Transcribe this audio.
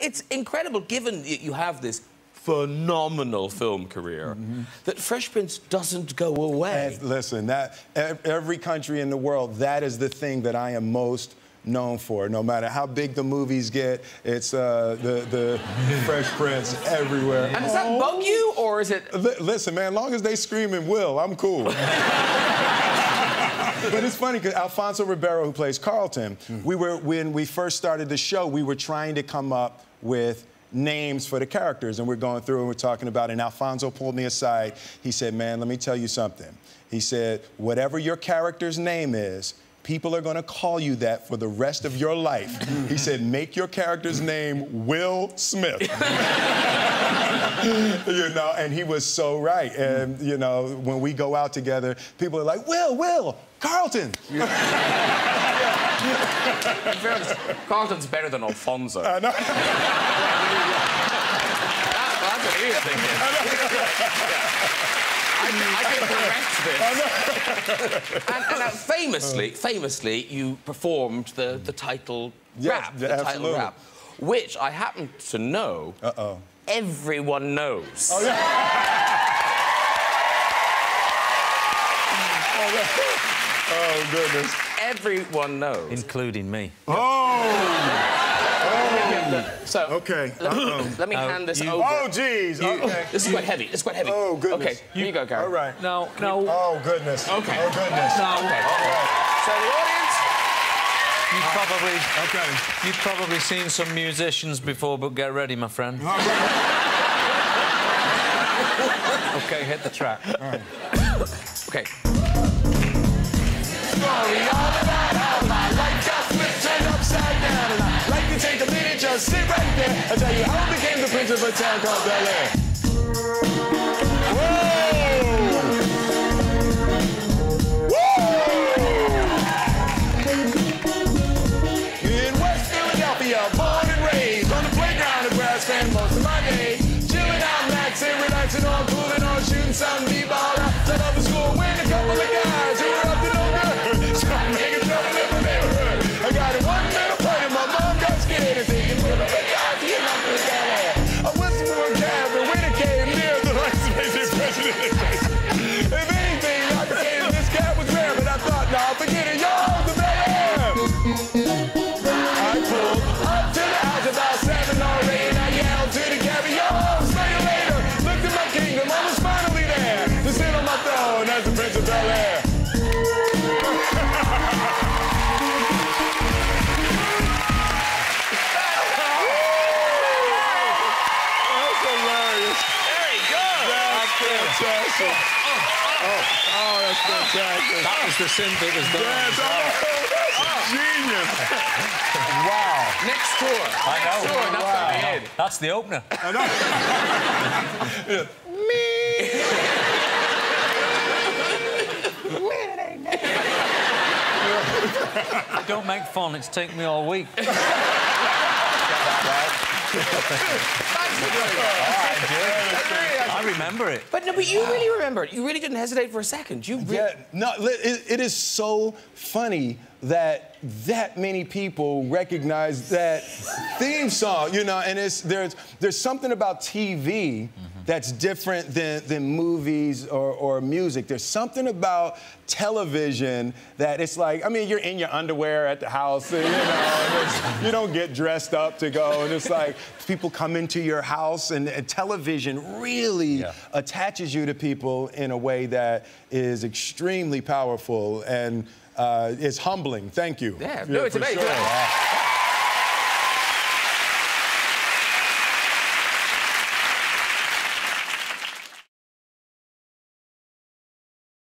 It's incredible, given that you have this phenomenal film career, that Fresh Prince doesn't go away. And listen, that every country in the world, that is the thing that I am most known for. No matter how big the movies get, it's the Fresh Prince everywhere. And does that bug you, or is it... Listen, man, as long as they scream and will, I'm cool. But it's funny, because Alfonso Ribeiro, who plays Carlton, when we first started the show, we were trying to come up with names for the characters, and we're going through and we're talking about it, and Alfonso pulled me aside. He said, man, let me tell you something. He said, whatever your character's name is, people are going to call you that for the rest of your life. He said, make your character's name Will Smith. You know, and he was so right. And, you know, when we go out together, people are like, Will, Carlton. Yeah. In fairness, Carlton's better than Alfonso. I know. That's what he was thinking. I can correct this. And famously, you performed the title rap, which I happen to know everyone knows. Oh, yeah. Oh, goodness. Everyone knows. Including me. Oh! So, okay. Let me hand this over. Oh, geez. Okay. This is quite heavy. Oh, goodness. Okay, here you go, Gary. All right. No. Oh, goodness. Okay. Oh, goodness. No. Okay. All right. So, the audience... You've probably seen some musicians before, but get ready, my friend. Okay, hit the track. All right. Okay. Take a minute, just sit right there. I'll tell you how I became the prince of a town called Bel Air. Whoa! Whoa! In West Philadelphia, born and raised, on the playground of where I spend most of my days. Chilling out, relaxing, on, cooling on, shooting some b-ball. Set up the school with a couple of guys who were up to no good. So I'm making trouble in my neighborhood. I got it one little point in my mom. I went to a cab and when it came near the lights made the impression in the face. If anything, I could say that this cab was rare, but I thought, nah, forget it, y'all, the Bel Air. I pulled up to the house about 7 already, and I yelled to the cabby, yo, see you later. Looked at my kingdom, I was finally there to sit on my throne as the Prince of Bel Air. Fantastic. Oh, that's fantastic. That was the synth that was done. Yes, genius. Wow. Next tour. Next tour. That's going to be it. That's the opener. I know. Me. Don't make fun. It's taken me all week. I remember it. But you really remember it. You really didn't hesitate for a second. It is so funny that many people recognize that theme song, you know, and there's something about TV that's different than movies or music. There's something about television that it's like, I mean, you're in your underwear at the house, and, you know, and you don't get dressed up to go, and it's like people come into your house, and television really attaches you to people in a way that is extremely powerful, and it's humbling. Thank you. Yeah, no, it's amazing. Sure.